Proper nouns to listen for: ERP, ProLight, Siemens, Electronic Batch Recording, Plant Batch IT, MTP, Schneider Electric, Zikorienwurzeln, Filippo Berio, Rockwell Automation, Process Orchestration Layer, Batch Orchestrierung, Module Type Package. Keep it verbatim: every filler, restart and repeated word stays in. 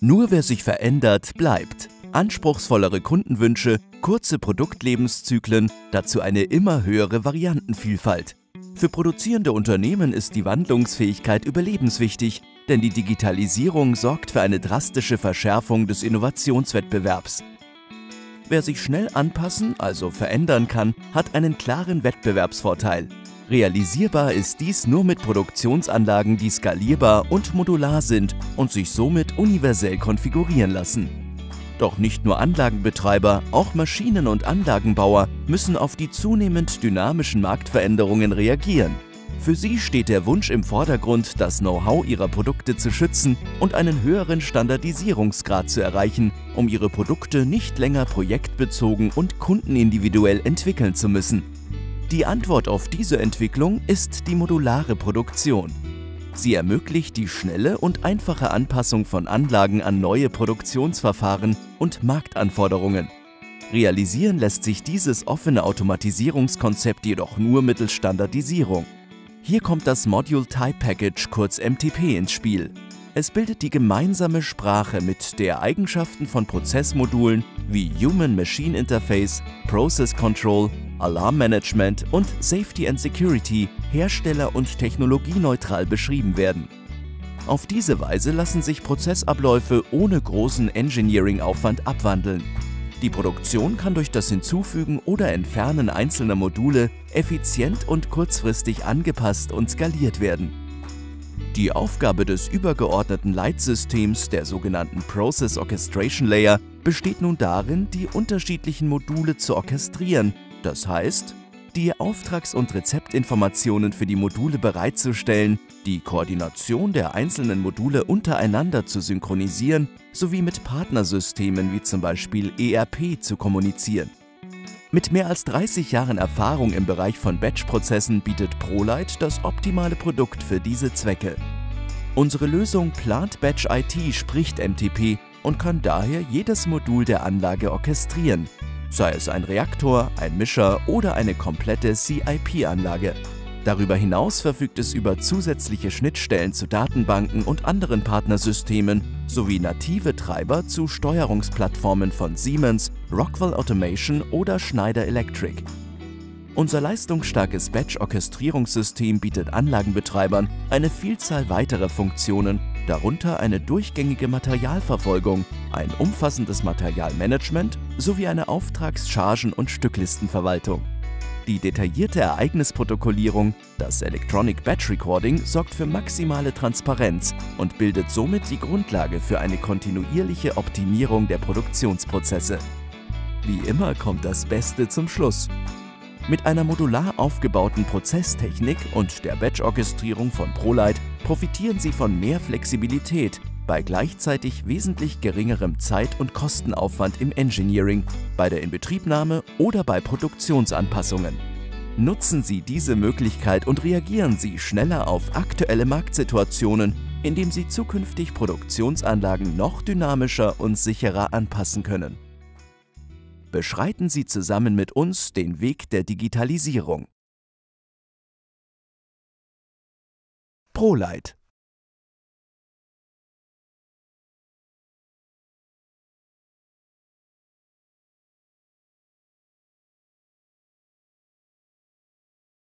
Nur wer sich verändert, bleibt. Anspruchsvollere Kundenwünsche, kurze Produktlebenszyklen, dazu eine immer höhere Variantenvielfalt. Für produzierende Unternehmen ist die Wandlungsfähigkeit überlebenswichtig, denn die Digitalisierung sorgt für eine drastische Verschärfung des Innovationswettbewerbs. Wer sich schnell anpassen, also verändern kann, hat einen klaren Wettbewerbsvorteil. Realisierbar ist dies nur mit Produktionsanlagen, die skalierbar und modular sind und sich somit universell konfigurieren lassen. Doch nicht nur Anlagenbetreiber, auch Maschinen- und Anlagenbauer müssen auf die zunehmend dynamischen Marktveränderungen reagieren. Für sie steht der Wunsch im Vordergrund, das Know-how ihrer Produkte zu schützen und einen höheren Standardisierungsgrad zu erreichen, um ihre Produkte nicht länger projektbezogen und kundenindividuell entwickeln zu müssen. Die Antwort auf diese Entwicklung ist die modulare Produktion. Sie ermöglicht die schnelle und einfache Anpassung von Anlagen an neue Produktionsverfahren und Marktanforderungen. Realisieren lässt sich dieses offene Automatisierungskonzept jedoch nur mittels Standardisierung. Hier kommt das Module Type Package, kurz M T P, ins Spiel. Es bildet die gemeinsame Sprache, mit der Eigenschaften von Prozessmodulen wie Human-Machine Interface, Process Control, Alarm Management und Safety and Security hersteller- und technologieneutral beschrieben werden. Auf diese Weise lassen sich Prozessabläufe ohne großen Engineering-Aufwand abwandeln. Die Produktion kann durch das Hinzufügen oder Entfernen einzelner Module effizient und kurzfristig angepasst und skaliert werden. Die Aufgabe des übergeordneten Leitsystems, der sogenannten Process Orchestration Layer, besteht nun darin, die unterschiedlichen Module zu orchestrieren. Das heißt, die Auftrags- und Rezeptinformationen für die Module bereitzustellen, die Koordination der einzelnen Module untereinander zu synchronisieren sowie mit Partnersystemen wie zum Beispiel E R P zu kommunizieren. Mit mehr als dreißig Jahren Erfahrung im Bereich von Batch-Prozessen bietet ProLight das optimale Produkt für diese Zwecke. Unsere Lösung Plant Batch I T spricht M T P und kann daher jedes Modul der Anlage orchestrieren, sei es ein Reaktor, ein Mischer oder eine komplette C I P-Anlage. Darüber hinaus verfügt es über zusätzliche Schnittstellen zu Datenbanken und anderen Partnersystemen sowie native Treiber zu Steuerungsplattformen von Siemens, Rockwell Automation oder Schneider Electric. Unser leistungsstarkes Batch-Orchestrierungssystem bietet Anlagenbetreibern eine Vielzahl weiterer Funktionen, darunter eine durchgängige Materialverfolgung, ein umfassendes Materialmanagement sowie eine Auftragschargen- und Stücklistenverwaltung. Die detaillierte Ereignisprotokollierung, das Electronic Batch Recording, sorgt für maximale Transparenz und bildet somit die Grundlage für eine kontinuierliche Optimierung der Produktionsprozesse. Wie immer kommt das Beste zum Schluss. Mit einer modular aufgebauten Prozesstechnik und der Batch-Orchestrierung von ProLight profitieren Sie von mehr Flexibilität bei gleichzeitig wesentlich geringerem Zeit- und Kostenaufwand im Engineering, bei der Inbetriebnahme oder bei Produktionsanpassungen. Nutzen Sie diese Möglichkeit und reagieren Sie schneller auf aktuelle Marktsituationen, indem Sie zukünftig Produktionsanlagen noch dynamischer und sicherer anpassen können. Beschreiten Sie zusammen mit uns den Weg der Digitalisierung. ProLight.